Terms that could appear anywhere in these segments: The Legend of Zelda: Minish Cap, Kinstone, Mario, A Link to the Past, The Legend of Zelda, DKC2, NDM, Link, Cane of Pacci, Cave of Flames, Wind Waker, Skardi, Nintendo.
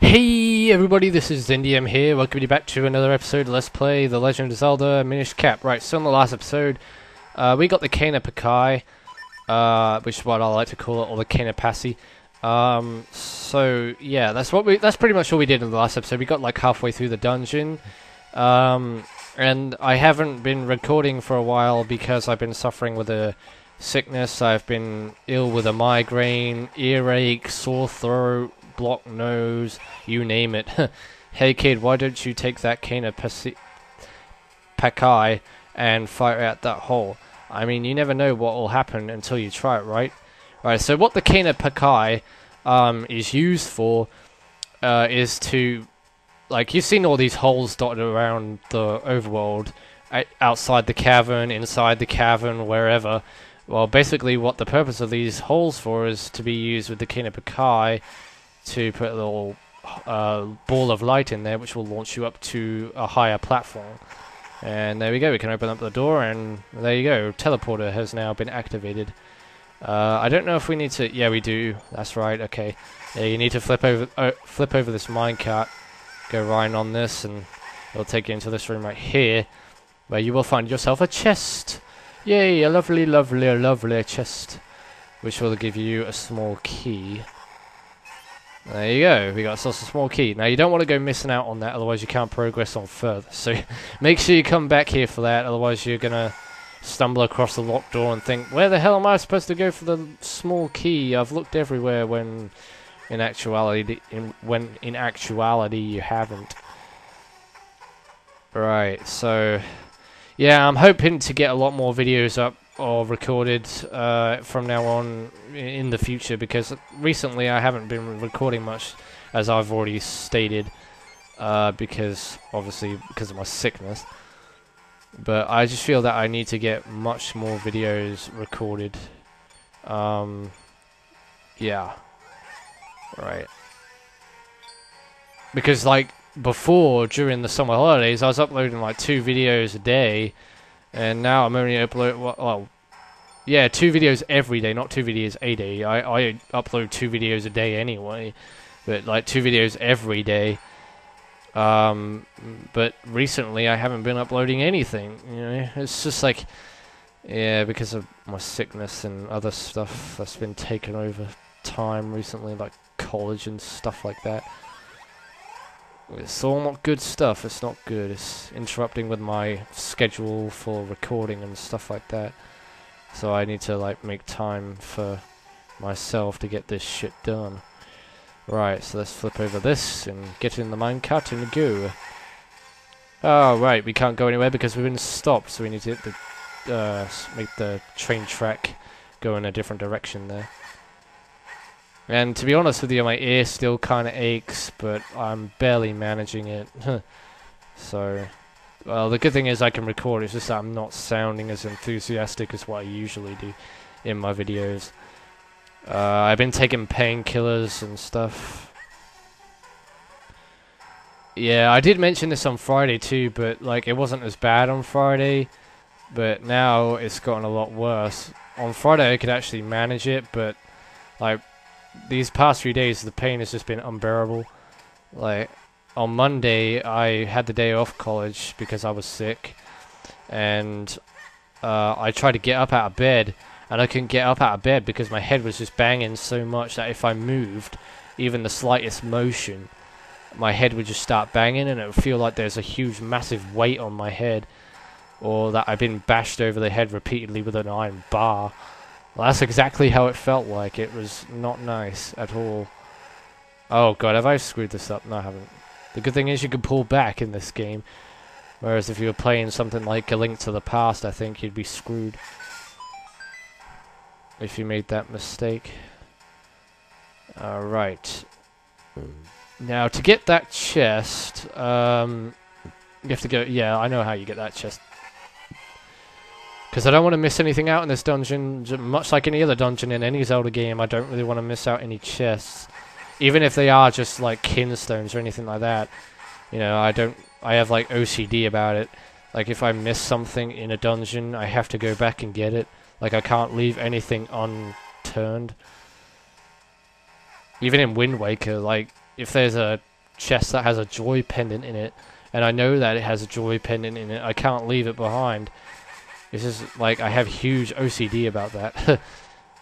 Hey everybody, this is NDM here, welcome you back to another episode of Let's Play The Legend of Zelda: Minish Cap. Right, so in the last episode, we got the Cane of Pacci, which is what I like to call it, or the Cane of Pacci. So yeah, that's pretty much all we did in the last episode. We got like halfway through the dungeon, and I haven't been recording for a while because I've been suffering with a sickness. I've been ill with a migraine, earache, sore throat, blocked nose, you name it. Hey kid, why don't you take that Cane of Pacci and fire out that hole? I mean, you never know what will happen until you try it, right? Right, so what the Cane of Pacci is used for is to, like, you've seen all these holes dotted around the overworld, outside the cavern, inside the cavern, wherever. Well, basically what the purpose of these holes for is to be used with the Cane of Pacci to put a little ball of light in there, which will launch you up to a higher platform. And there we go, we can open up the door, and there you go, teleporter has now been activated. I don't know if we need to... yeah, we do, that's right, okay. Yeah, you need to flip over this minecart, go right on this, and it'll take you into this room right here, where you will find yourself a chest. Yay, a lovely, lovely, lovely chest, which will give you a small key. There you go, we got ourselves a small key. Now you don't want to go missing out on that, otherwise you can't progress on further. So make sure you come back here for that, otherwise you're going to stumble across the locked door and think, where the hell am I supposed to go for the small key? I've looked everywhere, when in actuality, you haven't. Right, so yeah, I'm hoping to get a lot more videos up or recorded from now on in the future, because recently I haven't been recording much, as I've already stated, because of my sickness. But I just feel that I need to get much more videos recorded. Yeah, right. Because like before, during the summer holidays, I was uploading like 2 videos a day. And now I'm only upload, well, yeah, 2 videos every day, not 2 videos a day. I upload 2 videos a day anyway, but like 2 videos every day. But recently I haven't been uploading anything. You know, it's just like, yeah, because of my sickness and other stuff that's been taken over time recently, like college and stuff like that. It's all not good stuff, it's not good, it's interrupting with my schedule for recording and stuff like that. So I need to like make time for myself to get this shit done. Right, so let's flip over this and get in the minecart and go. Oh right, we can't go anywhere because we've been stopped, so we need to hit the, make the train track go in a different direction there. And to be honest with you, my ear still kind of aches, but I'm barely managing it. So, well, the good thing is I can record, it's just that I'm not sounding as enthusiastic as what I usually do in my videos. I've been taking painkillers and stuff. Yeah, I did mention this on Friday too, but like it wasn't as bad on Friday, but now it's gotten a lot worse. On Friday I could actually manage it, but like these past few days the pain has just been unbearable. Like on Monday I had the day off college because I was sick, and I tried to get up out of bed and I couldn't get up out of bed because my head was just banging so much that if I moved even the slightest motion, my head would just start banging and it would feel like there's a huge massive weight on my head, or that I've been bashed over the head repeatedly with an iron bar. Well, that's exactly how it felt like. It was not nice at all. Oh god, have I screwed this up? No, I haven't. The good thing is you can pull back in this game, whereas if you were playing something like A Link to the Past, I think you'd be screwed if you made that mistake. Alright. Now, to get that chest, you have to go... yeah, I know how you get that chest. Because I don't want to miss anything out in this dungeon, much like any other dungeon in any Zelda game. I don't really want to miss out any chests, even if they are just like Kinstones or anything like that. You know, I have like OCD about it. Like if I miss something in a dungeon, I have to go back and get it. Like I can't leave anything unturned. Even in Wind Waker, like if there's a chest that has a joy pendant in it, and I know that it has a joy pendant in it, I can't leave it behind. It's just like I have huge OCD about that.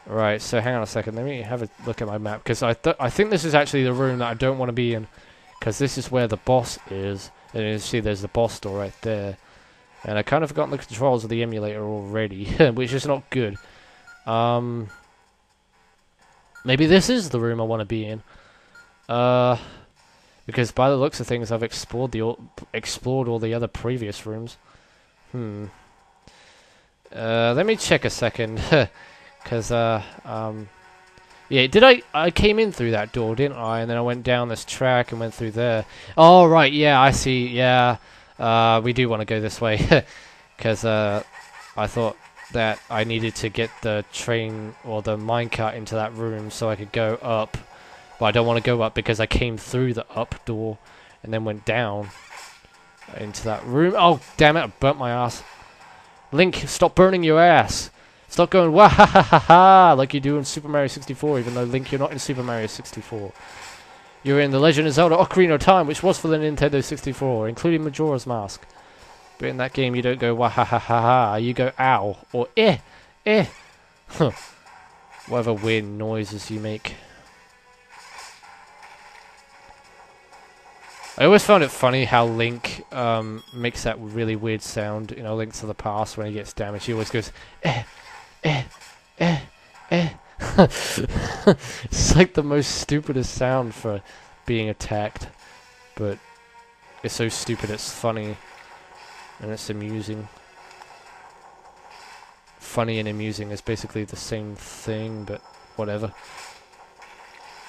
Right, so hang on a second. Let me have a look at my map, because I think this is actually the room that I don't want to be in, because this is where the boss is. And you see there's the boss door right there. And I kind of forgotten the controls of the emulator already, which is not good. Maybe this is the room I want to be in. Because by the looks of things, I've explored all the other previous rooms. Let me check a second. Because, yeah, I came in through that door, didn't I? And then I went down this track and went through there. Oh, right, yeah, I see, yeah. We do want to go this way. Because I thought that I needed to get the train or the minecart into that room so I could go up. But I don't want to go up because I came through the up door and then went down into that room. Oh, damn it, I burnt my ass. Link, stop burning your ass. Stop going wah ha ha ha ha like you do in Super Mario 64, even though, Link, you're not in Super Mario 64. You're in The Legend of Zelda Ocarina of Time, which was for the Nintendo 64, including Majora's Mask. But in that game, you don't go wah ha ha ha ha, you go ow, or eh, eh. Whatever weird noises you make. I always found it funny how Link makes that really weird sound, you know, Link to the Past, when he gets damaged. He always goes eh. Eh, eh, eh. It's like the most stupidest sound for being attacked, but it's so stupid it's funny and it's amusing. Funny and amusing is basically the same thing, but whatever.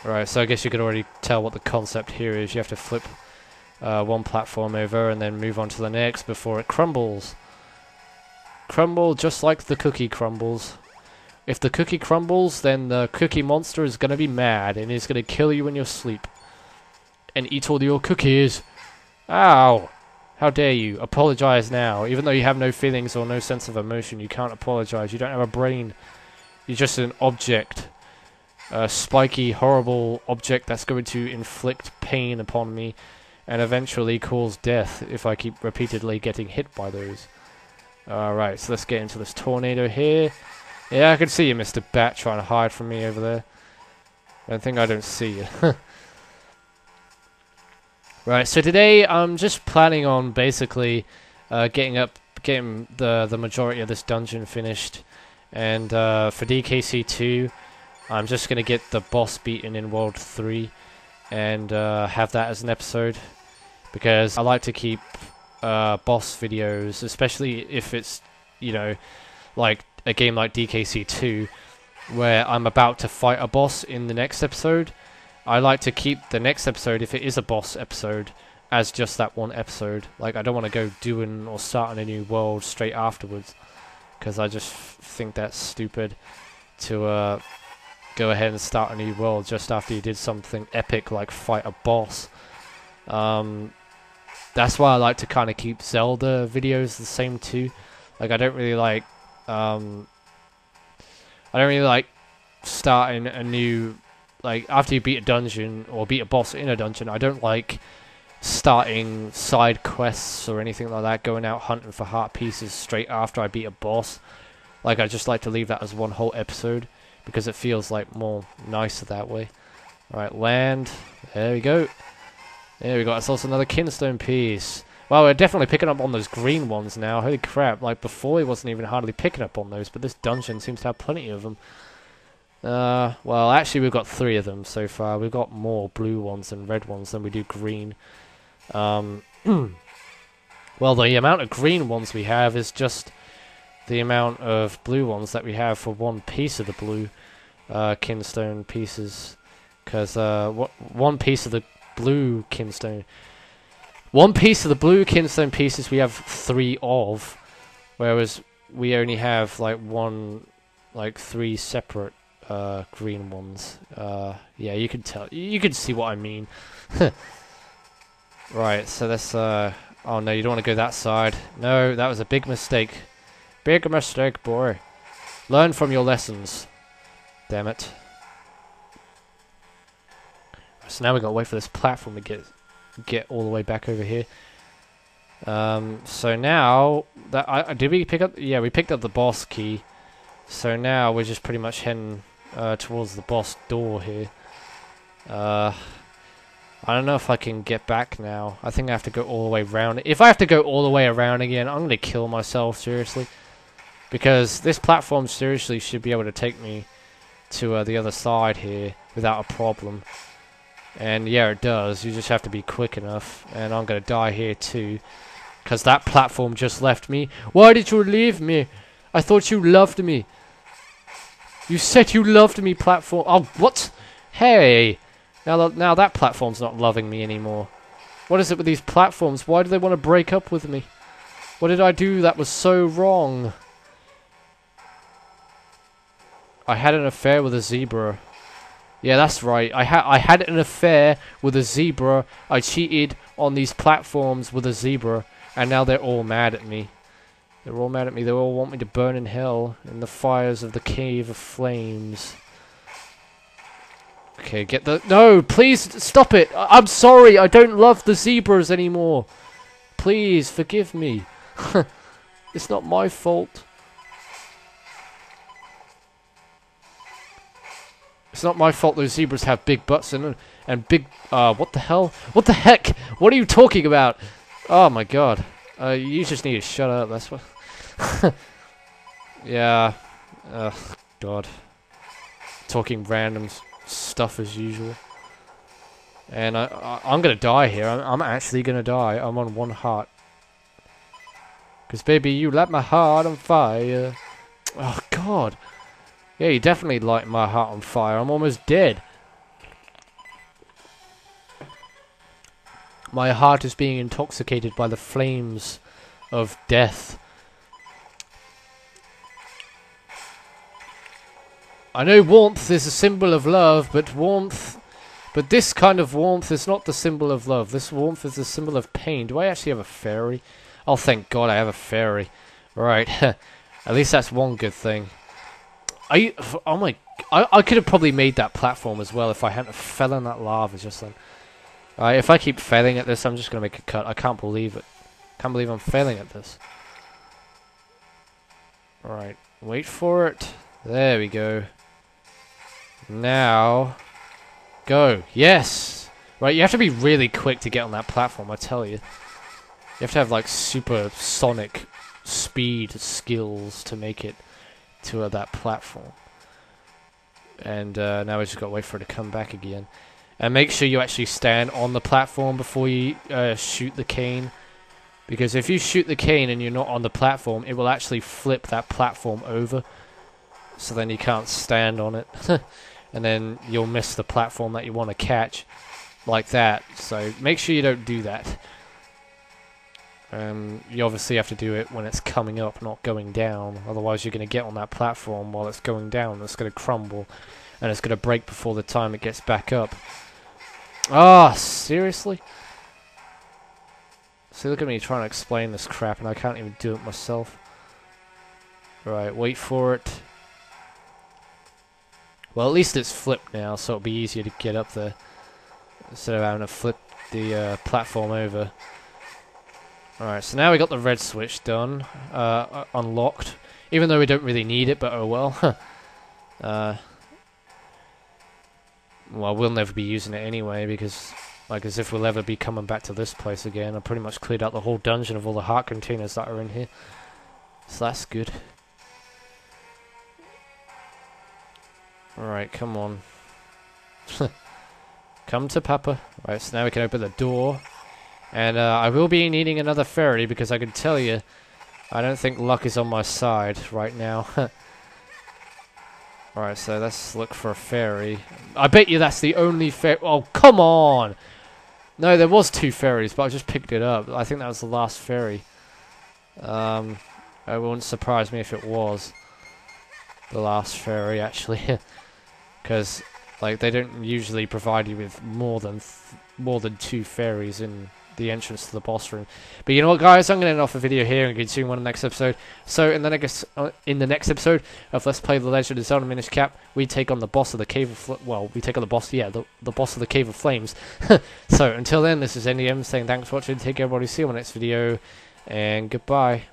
Alright, so I guess you could already tell what the concept here is. You have to flip one platform over and then move on to the next before it crumbles. Crumble just like the cookie crumbles. If the cookie crumbles, then the cookie monster is going to be mad and he's going to kill you in your sleep. And eat all your cookies. Ow! How dare you. Apologize now. Even though you have no feelings or no sense of emotion, you can't apologize. You don't have a brain. You're just an object. A spiky, horrible object that's going to inflict pain upon me and eventually cause death if I keep repeatedly getting hit by those. Alright, so let's get into this tornado here. Yeah, I can see you, Mr. Bat, trying to hide from me over there. I think I don't see you. Right, so today I'm just planning on basically getting the majority of this dungeon finished. And for DKC2, I'm just going to get the boss beaten in World 3 and have that as an episode. Because I like to keep boss videos, especially if it's, you know, like a game like DKC2 where I'm about to fight a boss in the next episode. I like to keep the next episode, if it is a boss episode, as just that one episode. Like, I don't want to go doing or starting a new world straight afterwards, because I just think that's stupid to go ahead and start a new world just after you did something epic like fight a boss. That's why I like to kind of keep Zelda videos the same too. Like, I don't really like, starting a new, like, after you beat a dungeon or beat a boss in a dungeon, I don't like starting side quests or anything like that, going out hunting for heart pieces straight after I beat a boss. Like, I just like to leave that as one whole episode because it feels, like, more nicer that way. Alright, land. There we go. There we got ourselves another Kinstone piece. Well, we're definitely picking up on those green ones now. Holy crap, like before we wasn't even hardly picking up on those, but this dungeon seems to have plenty of them. Well, actually we've got 3 of them so far. We've got more blue ones and red ones than we do green. Well, the amount of green ones we have is just the amount of blue ones that we have for one piece of the blue Kinstone pieces. Because one piece of the blue Kinstone. One piece of the blue Kinstone pieces we have 3 of, whereas we only have like 3 separate green ones. Yeah, you can tell. You can see what I mean. Right, so that's oh no, you don't want to go that side. No, that was a big mistake. Big mistake, boy. Learn from your lessons. Damn it. So now we've got to wait for this platform to get all the way back over here. So now that did we pick up? Yeah, we picked up the boss key. So now we're just pretty much heading towards the boss door here. I don't know if I can get back now. I think I have to go all the way around. If I have to go all the way around again, I'm gonna kill myself, seriously. Because this platform seriously should be able to take me to the other side here without a problem. And yeah, it does. You just have to be quick enough. And I'm gonna die here too. Because that platform just left me. Why did you leave me? I thought you loved me. You said you loved me, platform. Oh, what? Hey! Now that platform's not loving me anymore. What is it with these platforms? Why do they want to break up with me? What did I do that was so wrong? I had an affair with a zebra. Yeah, that's right. I had an affair with a zebra. I cheated on these platforms with a zebra. And now they're all mad at me. They're all mad at me. They all want me to burn in hell in the fires of the Cave of Flames. Okay, get the... No, please stop it. I'm sorry. I don't love the zebras anymore. Please forgive me. It's not my fault. It's not my fault those zebras have big butts and big... what the hell? What the heck? What are you talking about? Oh my god. You just need to shut up. That's what... Yeah. Oh, god. Talking random stuff as usual. And I'm gonna die here. I'm actually gonna die. I'm on one heart. Because baby, you light my heart on fire. Oh god. Yeah, you definitely light my heart on fire. I'm almost dead. My heart is being intoxicated by the flames of death. I know warmth is a symbol of love, but this kind of warmth is not the symbol of love. This warmth is the symbol of pain. Do I actually have a fairy? Oh, thank God I have a fairy. Right, at least that's one good thing. Oh my, I could have probably made that platform as well if I hadn't fell in that lava just then. Alright, if I keep failing at this, I'm just gonna make a cut. I can't believe it. Can't believe I'm failing at this. Alright, wait for it. There we go. Now, go. Yes! Right, you have to be really quick to get on that platform, I tell you. You have to have, like, supersonic speed skills to make it to that platform. And now we just got to wait for it to come back again. And make sure you actually stand on the platform before you shoot the cane. Because if you shoot the cane and you're not on the platform, it will actually flip that platform over. So then you can't stand on it. And then you'll miss the platform that you want to catch. Like that. So make sure you don't do that. You obviously have to do it when it's coming up, not going down. Otherwise you're going to get on that platform while it's going down. It's going to crumble. And it's going to break before the time it gets back up. Ah, seriously? See, look at me trying to explain this crap and I can't even do it myself. Right, wait for it. Well, at least it's flipped now, so it'll be easier to get up there. Instead of having to flip the platform over. Alright, so now we got the red switch done. Unlocked. Even though we don't really need it, but oh well. Well, we'll never be using it anyway, because... Like, as if we'll ever be coming back to this place again. I pretty much cleared out the whole dungeon of all the heart containers that are in here. So that's good. Alright, come on. Come to Papa. Alright, so now we can open the door. And I will be needing another fairy because I can tell you, I don't think luck is on my side right now. Alright, so let's look for a fairy. I bet you that's the only fairy. Oh, come on! No, there was two fairies, but I just picked it up. I think that was the last fairy. It wouldn't surprise me if it was the last fairy, actually. Because, like, they don't usually provide you with more than two fairies in the entrance to the boss room. But you know what, guys, I'm going to end off the video here and continue on the next episode. So in the next episode of Let's Play The Legend of Zelda: Minish Cap, we take on the boss of the Cave of the boss of the Cave of Flames. So until then, this is NDM saying thanks for watching. Take care, everybody. See you on the next video, and goodbye.